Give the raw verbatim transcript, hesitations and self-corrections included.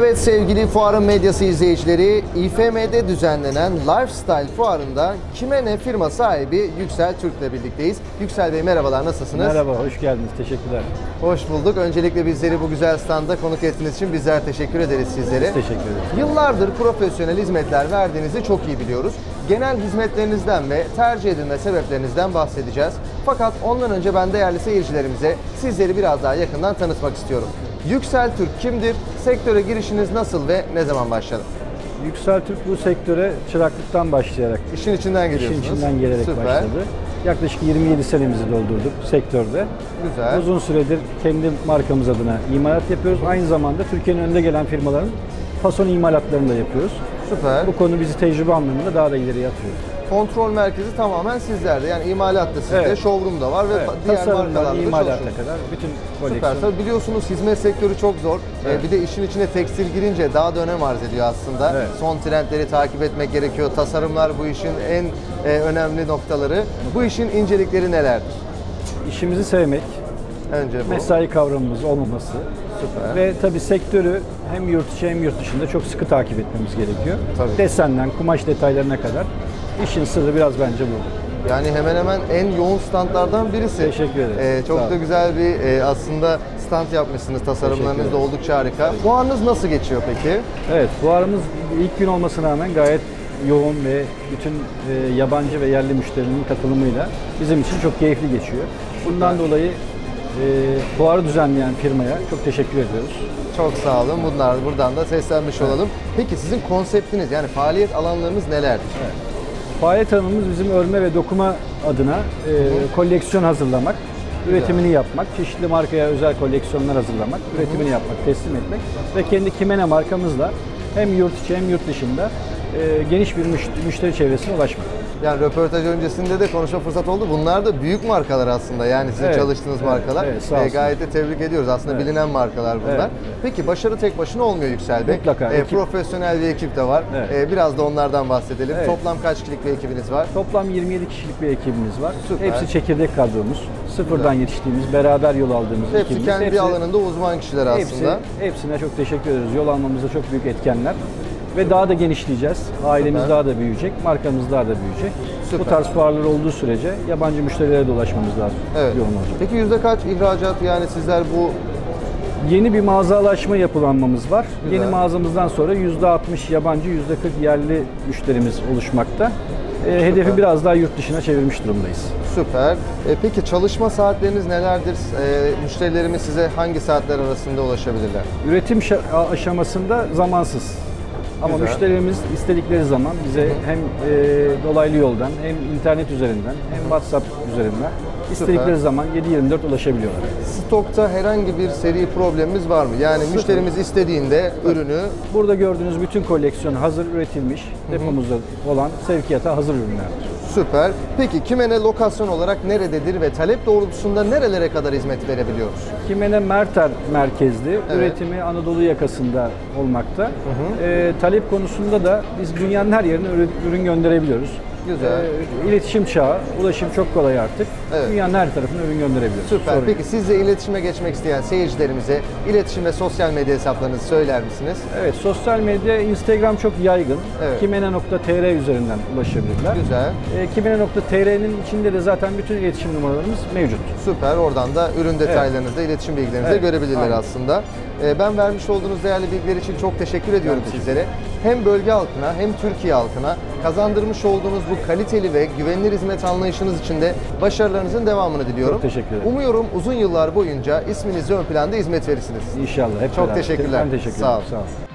Evet sevgili Fuarın Medyası izleyicileri, İ F M'de düzenlenen Lifestyle Fuarı'nda QİMENE firma sahibi Yüksel Türk'le birlikteyiz. Yüksel Bey merhabalar, nasılsınız? Merhaba, hoş geldiniz. Teşekkürler. Hoş bulduk. Öncelikle bizleri bu güzel standa konuk ettiğiniz için bizler teşekkür ederiz sizlere. Biz teşekkür ederiz. Yıllardır profesyonel hizmetler verdiğinizi çok iyi biliyoruz. Genel hizmetlerinizden ve tercih edilme sebeplerinizden bahsedeceğiz. Fakat ondan önce ben değerli seyircilerimize sizleri biraz daha yakından tanıtmak istiyorum. Yüksel Türk kimdir? Sektöre girişiniz nasıl ve ne zaman başladı? Yüksel Türk bu sektöre çıraklıktan başlayarak, işin içinden geliyorsunuz. İşin içinden gelerek Süper. başladı. Yaklaşık yirmi yedi senemizi doldurduk sektörde. Güzel. Uzun süredir kendi markamız adına imalat yapıyoruz. Aynı zamanda Türkiye'nin önde gelen firmaların fason imalatlarını da yapıyoruz. Süper. Bu konu bizi tecrübe anlamında daha da ileriye atıyor. Kontrol merkezi tamamen sizlerde. Yani imalat da sizde, evet. showroom da var ve evet. diğer markalarda imalata kadar bütün koleksiyon. Süper. Tabii biliyorsunuz hizmet sektörü çok zor. Evet. Ee, bir de işin içine tekstil girince daha da önem arz ediyor aslında. Evet. Son trendleri takip etmek gerekiyor. Tasarımlar bu işin en e, önemli noktaları. Evet. Bu işin incelikleri nelerdir? İşimizi sevmek, önce bu. mesai kavramımız olmaması. Süper. Ve tabii sektörü hem yurt içi hem yurt dışında çok sıkı takip etmemiz gerekiyor. Tabii. Desenden kumaş detaylarına kadar. İşin sırrı biraz bence bu. Yani hemen hemen en yoğun standlardan birisi. Teşekkür ederim. Ee, çok da güzel bir e, aslında stand yapmışsınız. Tasarımlarınız da oldukça harika. Fuarınız nasıl geçiyor peki? Evet, fuarımız ilk gün olmasına rağmen gayet yoğun ve bütün e, yabancı ve yerli müşterinin katılımıyla bizim için çok keyifli geçiyor. Bundan evet. dolayı E, fuarı düzenleyen firmaya çok teşekkür ediyoruz. Çok sağ olun. Bunlar buradan da seslenmiş evet. olalım. Peki sizin konseptiniz, yani faaliyet alanlarınız nelerdir? Evet. Faaliyet alanımız bizim örme ve dokuma adına e, koleksiyon hazırlamak, Güzel. üretimini yapmak, çeşitli markaya özel koleksiyonlar hazırlamak, Hı-hı. üretimini yapmak, teslim etmek ve kendi QİMENE markamızla hem yurt içi hem yurt dışında e, geniş bir müşteri çevresine ulaşmak. Yani röportaj öncesinde de konuşma fırsatı oldu. Bunlar da büyük markalar aslında, yani sizin evet, çalıştığınız evet, markalar. Evet, e, gayet de tebrik ediyoruz. Aslında evet. bilinen markalar bunlar. Evet. Peki başarı tek başına olmuyor Yüksel Bey. Mutlaka. E, profesyonel bir ekip de var. Evet. E, biraz da onlardan bahsedelim. Evet. Toplam kaç kişilik bir ekibiniz var? Toplam yirmi yedi kişilik bir ekibimiz var. Süper. Hepsi çekirdek kadromuz. Sıfırdan Güzel. yetiştiğimiz, beraber yol aldığımız hepsi ekibimiz. Kendi hepsi kendi alanında uzman kişiler aslında. Hepsi, hepsine çok teşekkür ederiz. Yol almamızda çok büyük etkenler. Ve daha da genişleyeceğiz. Ailemiz Süper. daha da büyüyecek, markamız daha da büyüyecek. Süper. Bu tarz fuarlar olduğu sürece yabancı müşterilere de ulaşmamız lazım. Evet. Yoğun olacak. Peki yüzde kaç ihracat, yani sizler bu? Yeni bir mağazalaşma yapılanmamız var. Güzel. Yeni mağazamızdan sonra yüzde altmış yabancı, yüzde kırk yerli müşterimiz oluşmakta. Süper. Hedefi biraz daha yurt dışına çevirmiş durumdayız. Süper. Peki çalışma saatleriniz nelerdir? Müşterilerimiz size hangi saatler arasında ulaşabilirler? Üretim aşamasında zamansız. Ama Güzel. müşterilerimiz istedikleri zaman bize hem e, dolaylı yoldan, hem internet üzerinden, hem WhatsApp üzerinden istedikleri Süper. zaman yedi yirmi dört ulaşabiliyorlar. Stokta herhangi bir seri problemimiz var mı? Yani Süper. müşterimiz istediğinde Süper. ürünü... Burada gördüğünüz bütün koleksiyon hazır üretilmiş, Hı-hı. depomuzda olan sevkiyata hazır ürünlerdir. Süper. Peki QİMENE lokasyon olarak nerededir ve talep doğrultusunda nerelere kadar hizmet verebiliyoruz? QİMENE Merter merkezli, evet. üretimi Anadolu yakasında olmakta. Hı hı. E, talep konusunda da biz dünyanın her yerine ürün gönderebiliyoruz. Güzel. E, iletişim çağı, ulaşım çok kolay artık. Evet. Dünyanın her tarafına ürün gönderebiliyoruz. Süper. Sorun. Peki sizle iletişime geçmek isteyen seyircilerimize iletişim ve sosyal medya hesaplarınızı söyler misiniz? Evet, sosyal medya, Instagram çok yaygın. Evet. QİMENE nokta tr üzerinden ulaşabilirler. Güzel. E, QİMENE nokta tr'nin içinde de zaten bütün iletişim numaralarımız mevcut. Süper. Oradan da ürün detaylarınızı, evet. iletişim bilgilerinizi evet. görebilirler Aynen. aslında. E, ben vermiş olduğunuz değerli bilgiler için çok teşekkür ediyorum evet. sizlere. Hem bölge halkına hem Türkiye halkına kazandırmış olduğunuz bu kaliteli ve güvenilir hizmet anlayışınız için de başarılarınızın devamını diliyorum. Çok teşekkür ederim. Umuyorum uzun yıllar boyunca isminizi ön planda hizmet verirsiniz. İnşallah. Hep çok beraber. teşekkürler. Ben teşekkür ederim. Sağ olun. Sağ olun.